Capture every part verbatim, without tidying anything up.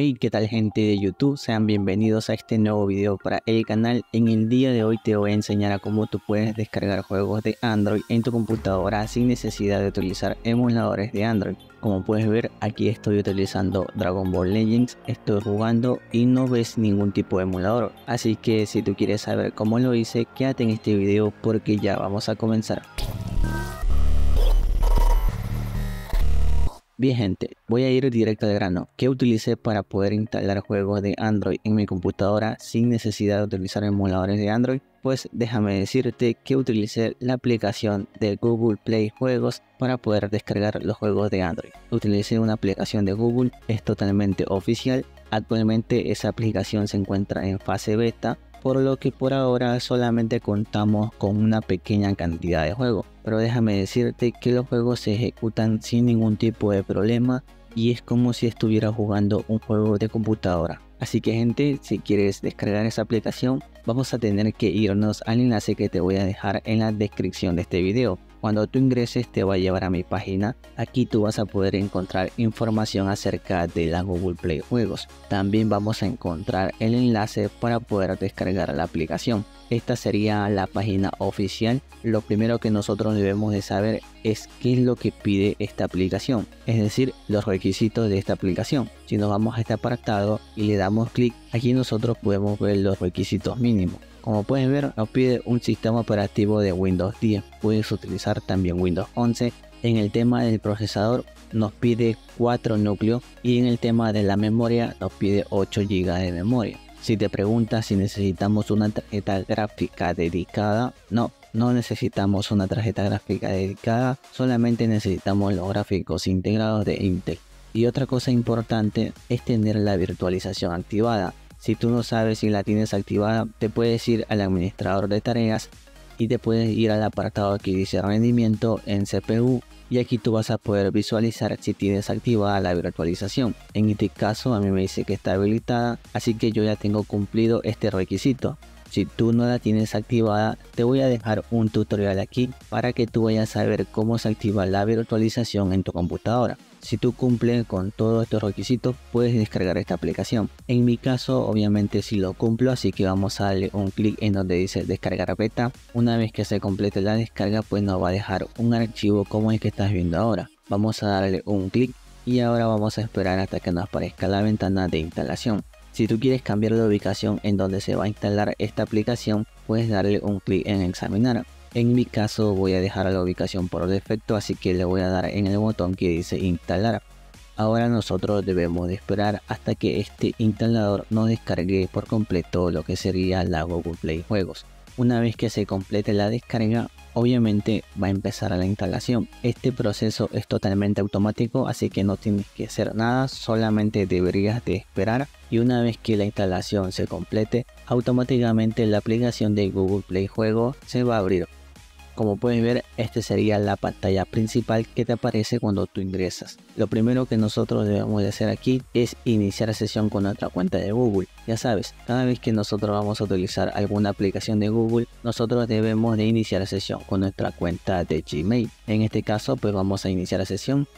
Hey, ¿qué tal gente de YouTube? Sean bienvenidos a este nuevo video para el canal. En el día de hoy te voy a enseñar a cómo tú puedes descargar juegos de Android en tu computadora sin necesidad de utilizar emuladores de Android. Como puedes ver, aquí estoy utilizando Dragon Ball Legends, estoy jugando y no ves ningún tipo de emulador. Así que si tú quieres saber cómo lo hice, quédate en este video porque ya vamos a comenzar. Bien gente, voy a ir directo al grano. ¿Qué utilicé para poder instalar juegos de Android en mi computadora sin necesidad de utilizar emuladores de Android? Pues déjame decirte que utilicé la aplicación de Google Play Juegos para poder descargar los juegos de Android. Utilicé una aplicación de Google, es totalmente oficial. Actualmente esa aplicación se encuentra en fase beta, por lo que por ahora solamente contamos con una pequeña cantidad de juegos. Pero déjame decirte que los juegos se ejecutan sin ningún tipo de problema y es como si estuviera jugando un juego de computadora. Así que gente, si quieres descargar esa aplicación, vamos a tener que irnos al enlace que te voy a dejar en la descripción de este video. Cuando tú ingreses te va a llevar a mi página. Aquí tú vas a poder encontrar información acerca de la Google Play Juegos. También vamos a encontrar el enlace para poder descargar la aplicación. Esta sería la página oficial. Lo primero que nosotros debemos de saber es qué es lo que pide esta aplicación, es decir, los requisitos de esta aplicación. Si nos vamos a este apartado y le damos clic, aquí nosotros podemos ver los requisitos mínimos. Como puedes ver, nos pide un sistema operativo de Windows diez, puedes utilizar también Windows once. En el tema del procesador nos pide cuatro núcleos y en el tema de la memoria nos pide ocho gigas de memoria. Si te preguntas si necesitamos una tarjeta gráfica dedicada, no, no necesitamos una tarjeta gráfica dedicada, solamente necesitamos los gráficos integrados de Intel. Y otra cosa importante es tener la virtualización activada. Si tú no sabes si la tienes activada, te puedes ir al administrador de tareas y te puedes ir al apartado que dice rendimiento en C P U. Y aquí tú vas a poder visualizar si tienes activada la virtualización. En este caso a mí me dice que está habilitada, así que yo ya tengo cumplido este requisito. Si tú no la tienes activada, te voy a dejar un tutorial aquí para que tú vayas a ver cómo se activa la virtualización en tu computadora. Si tú cumples con todos estos requisitos, puedes descargar esta aplicación. En mi caso, obviamente sí lo cumplo, así que vamos a darle un clic en donde dice descargar beta. Una vez que se complete la descarga, pues nos va a dejar un archivo como el que estás viendo ahora. Vamos a darle un clic y ahora vamos a esperar hasta que nos aparezca la ventana de instalación. Si tú quieres cambiar de ubicación en donde se va a instalar esta aplicación, puedes darle un clic en examinar. En mi caso voy a dejar la ubicación por defecto, así que le voy a dar en el botón que dice instalar. Ahora nosotros debemos de esperar hasta que este instalador nos descargue por completo lo que sería la Google Play Juegos. Una vez que se complete la descarga, obviamente va a empezar la instalación. Este proceso es totalmente automático, así que no tienes que hacer nada, solamente deberías de esperar. Y una vez que la instalación se complete, automáticamente la aplicación de Google Play Juegos se va a abrir. Como puedes ver, esta sería la pantalla principal que te aparece cuando tú ingresas. Lo primero que nosotros debemos de hacer aquí es iniciar sesión con nuestra cuenta de Google. Ya sabes, cada vez que nosotros vamos a utilizar alguna aplicación de Google, nosotros debemos de iniciar sesión con nuestra cuenta de Gmail. En este caso, pues vamos a iniciar sesión.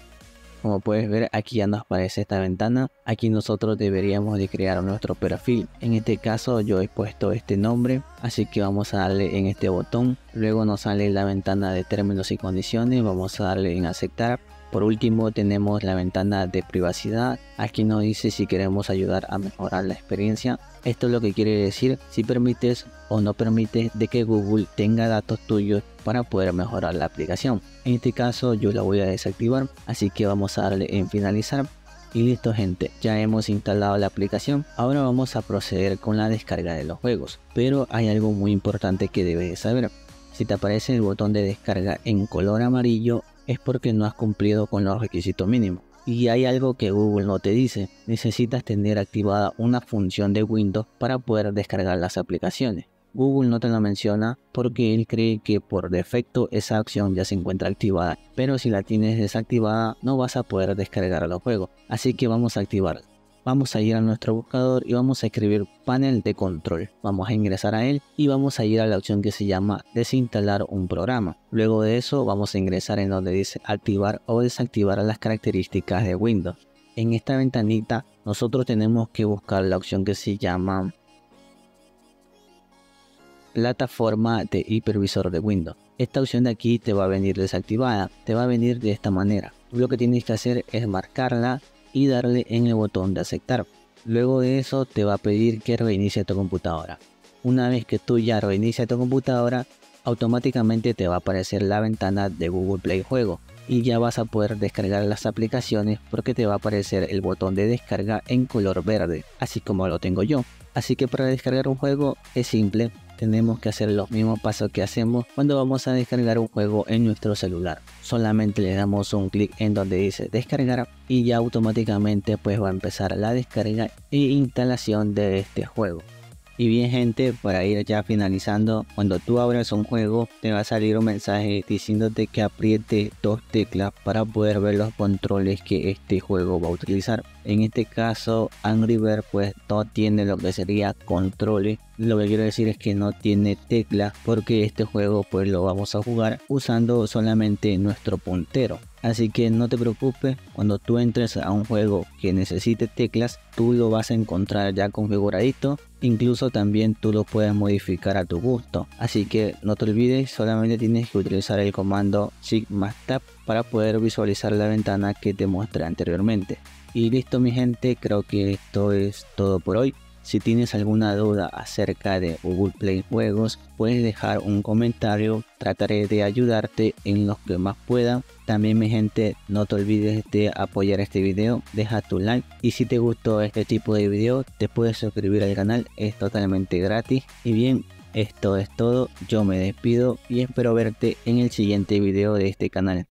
Como puedes ver, aquí ya nos aparece esta ventana. Aquí nosotros deberíamos de crear nuestro perfil. En este caso yo he puesto este nombre, así que vamos a darle en este botón. Luego nos sale la ventana de términos y condiciones, vamos a darle en aceptar. Por último tenemos la ventana de privacidad, aquí nos dice si queremos ayudar a mejorar la experiencia. Esto es lo que quiere decir si permites o no permites de que Google tenga datos tuyos para poder mejorar la aplicación. En este caso yo la voy a desactivar, así que vamos a darle en finalizar. Y listo gente, ya hemos instalado la aplicación. Ahora vamos a proceder con la descarga de los juegos, pero hay algo muy importante que debes saber. Si te aparece el botón de descarga en color amarillo, es porque no has cumplido con los requisitos mínimos. Y hay algo que Google no te dice, necesitas tener activada una función de Windows para poder descargar las aplicaciones. Google no te lo menciona porque él cree que por defecto esa opción ya se encuentra activada, pero si la tienes desactivada no vas a poder descargar los juegos, así que vamos a activarla. Vamos a ir a nuestro buscador y vamos a escribir panel de control. Vamos a ingresar a él y vamos a ir a la opción que se llama desinstalar un programa. Luego de eso vamos a ingresar en donde dice activar o desactivar las características de Windows. en esta ventanita nosotros tenemos que buscar la opción que se llama plataforma de hipervisor de Windows. Esta opción de aquí te va a venir desactivada, te va a venir de esta manera. Lo que tienes que hacer es marcarla y darle en el botón de aceptar. Luego de eso te va a pedir que reinicie tu computadora. Una vez que tú ya reinicias tu computadora, automáticamente te va a aparecer la ventana de Google Play Juego y ya vas a poder descargar las aplicaciones, porque te va a aparecer el botón de descarga en color verde, así como lo tengo yo. Así que para descargar un juego es simple, tenemos que hacer los mismos pasos que hacemos cuando vamos a descargar un juego en nuestro celular. Solamente le damos un clic en donde dice descargar y ya automáticamente pues va a empezar la descarga e instalación de este juego. Y bien gente, para ir ya finalizando, cuando tú abras un juego te va a salir un mensaje diciéndote que apriete dos teclas para poder ver los controles que este juego va a utilizar. En este caso Angry Birds pues no tiene lo que sería controles, lo que quiero decir es que no tiene teclas, porque este juego pues lo vamos a jugar usando solamente nuestro puntero. Así que no te preocupes, cuando tú entres a un juego que necesite teclas, tú lo vas a encontrar ya configuradito. Incluso también tú lo puedes modificar a tu gusto. Así que no te olvides, solamente tienes que utilizar el comando Shift más Tab para poder visualizar la ventana que te mostré anteriormente. Y listo mi gente, creo que esto es todo por hoy. Si tienes alguna duda acerca de Google Play Juegos, puedes dejar un comentario, trataré de ayudarte en lo que más pueda. También mi gente, no te olvides de apoyar este video, deja tu like y si te gustó este tipo de video te puedes suscribir al canal, es totalmente gratis. Y bien, esto es todo, yo me despido y espero verte en el siguiente video de este canal.